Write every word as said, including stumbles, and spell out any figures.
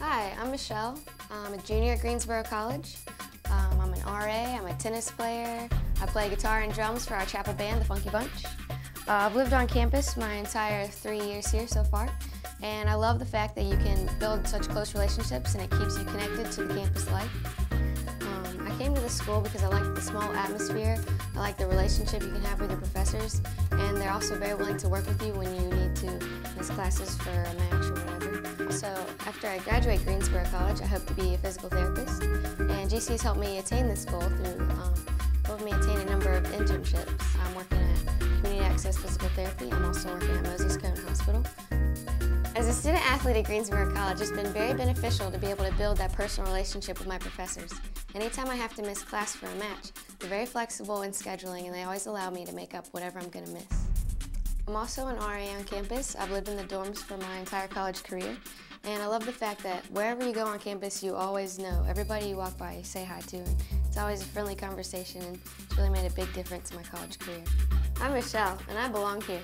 Hi, I'm Michelle. I'm a junior at Greensboro College. Um, I'm an R A, I'm a tennis player. I play guitar and drums for our chapel band, the Funky Bunch. Uh, I've lived on campus my entire three years here so far, and I love the fact that you can build such close relationships and it keeps you connected to the campus life. Um, I came to this school because I like the small atmosphere, I like the relationship you can have with your professors, and they're also very willing to work with you when you need to miss classes for a match or whatever. So after I graduate Greensboro College, I hope to be a physical therapist, and G C has helped me attain this goal through um, helping me attain a number of internships. I'm working at Community Access Physical Therapy. I'm also working at Moses Cone Hospital. As a student athlete at Greensboro College, it's been very beneficial to be able to build that personal relationship with my professors. Anytime I have to miss class for a match, they're very flexible in scheduling and they always allow me to make up whatever I'm going to miss. I'm also an R A on campus. I've lived in the dorms for my entire college career, and I love the fact that wherever you go on campus, you always know. Everybody you walk by, you say hi to, and it's always a friendly conversation, and it's really made a big difference in my college career. I'm Michelle, and I belong here.